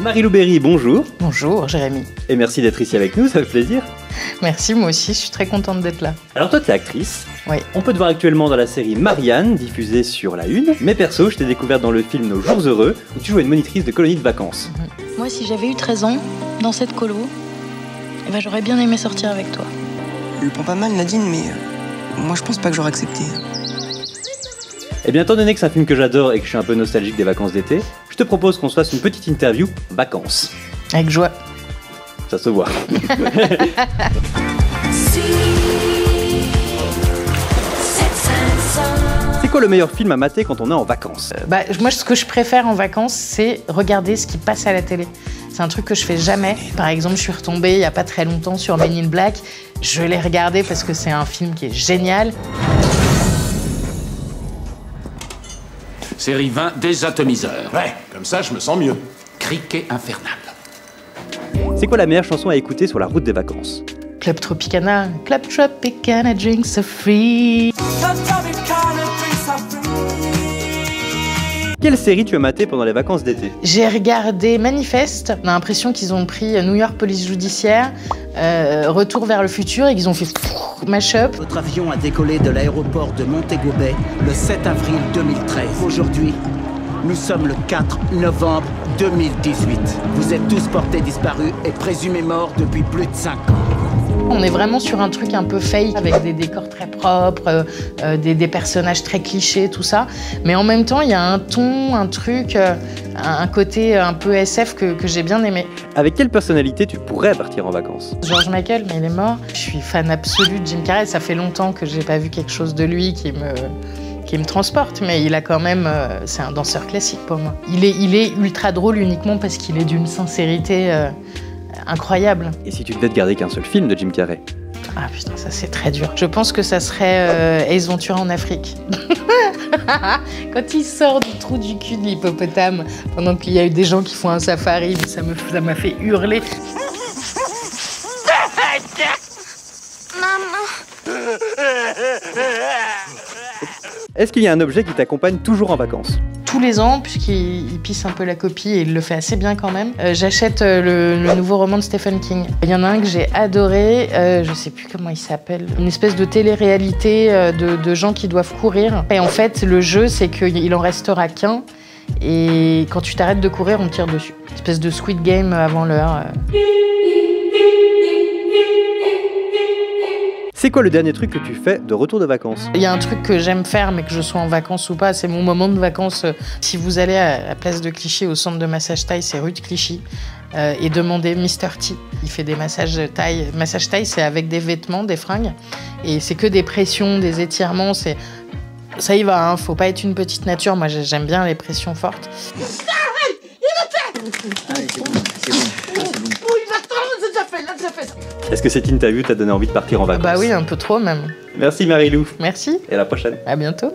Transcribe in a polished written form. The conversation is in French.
Marilou Berry, bonjour. Bonjour Jérémy. Et merci d'être ici avec nous, ça fait plaisir. Merci, moi aussi, je suis très contente d'être là. Alors toi, t'es actrice. Oui. On peut te voir actuellement dans la série Marianne, diffusée sur La Une. Mais perso, je t'ai découverte dans le film Nos Jours Heureux, où tu jouais une monitrice de colonie de vacances. Moi, si j'avais eu 13 ans, dans cette colo, j'aurais bien aimé sortir avec toi. Je le prends pas mal, Nadine, mais moi, je pense pas que j'aurais accepté. Eh bien, étant donné que c'est un film que j'adore et que je suis un peu nostalgique des vacances d'été, je te propose qu'on se fasse une petite interview vacances. Avec joie. Ça se voit. C'est quoi le meilleur film à mater quand on est en vacances ? Moi, ce que je préfère en vacances, c'est regarder ce qui passe à la télé. C'est un truc que je fais jamais. Par exemple, je suis retombée il n'y a pas très longtemps sur Men In Black. Je l'ai regardé parce que c'est un film qui est génial. Série 20, des atomiseurs. Ouais, comme ça, je me sens mieux. Criquet infernal. C'est quoi la meilleure chanson à écouter sur la route des vacances ? Club Tropicana. Club Tropicana drinks are free. Quelle série tu as maté pendant les vacances d'été ? J'ai regardé Manifest. On a l'impression qu'ils ont pris New York Police Judiciaire, Retour vers le futur et qu'ils ont fait mash-up. Notre avion a décollé de l'aéroport de Montego Bay le 7 avril 2013. Aujourd'hui, nous sommes le 4 novembre 2018. Vous êtes tous portés disparus et présumés morts depuis plus de 5 ans. On est vraiment sur un truc un peu fake, avec des décors très propres, des personnages très clichés, tout ça. Mais en même temps, il y a un ton, un truc, un côté un peu SF que j'ai bien aimé. Avec quelle personnalité tu pourrais partir en vacances ? George Michael, mais il est mort. Je suis fan absolue de Jim Carrey. Ça fait longtemps que j'ai pas vu quelque chose de lui qui me transporte, mais il a quand même... c'est un danseur classique pour moi. Il est ultra drôle uniquement parce qu'il est d'une sincérité... incroyable. Et si tu devais te garder qu'un seul film de Jim Carrey ? Ah putain, ça c'est très dur. Je pense que ça serait Ace Ventura en Afrique. Quand il sort du trou du cul de l'hippopotame, pendant qu'il y a eu des gens qui font un safari, ça m'a fait hurler. Maman. Est-ce qu'il y a un objet qui t'accompagne toujours en vacances ? Tous les ans, puisqu'il pisse un peu la copie et il le fait assez bien quand même, j'achète le nouveau roman de Stephen King. Il y en a un que j'ai adoré, je sais plus comment il s'appelle, une espèce de télé-réalité de gens qui doivent courir. Et en fait, le jeu, c'est qu'il en restera qu'un et quand tu t'arrêtes de courir, on tire dessus. Une espèce de Squid Game avant l'heure. C'est quoi le dernier truc que tu fais de retour de vacances ? Il y a un truc que j'aime faire, mais que je sois en vacances ou pas, c'est mon moment de vacances. Si vous allez à la place de Clichy, au centre de massage thaï, c'est rue de Clichy, et demandez Mister T. Il fait des massages thaï. Massage thaï, c'est avec des vêtements, des fringues, et c'est que des pressions, des étirements, c'est... Ça y va, hein, faut pas être une petite nature, moi j'aime bien les pressions fortes. Allez, c'est bon, c'est bon. Ah, c'est bon. Est-ce que cette interview t'a donné envie de partir en vacances ? Bah oui, un peu trop même. Merci Marilou. Merci. Et à la prochaine. À bientôt.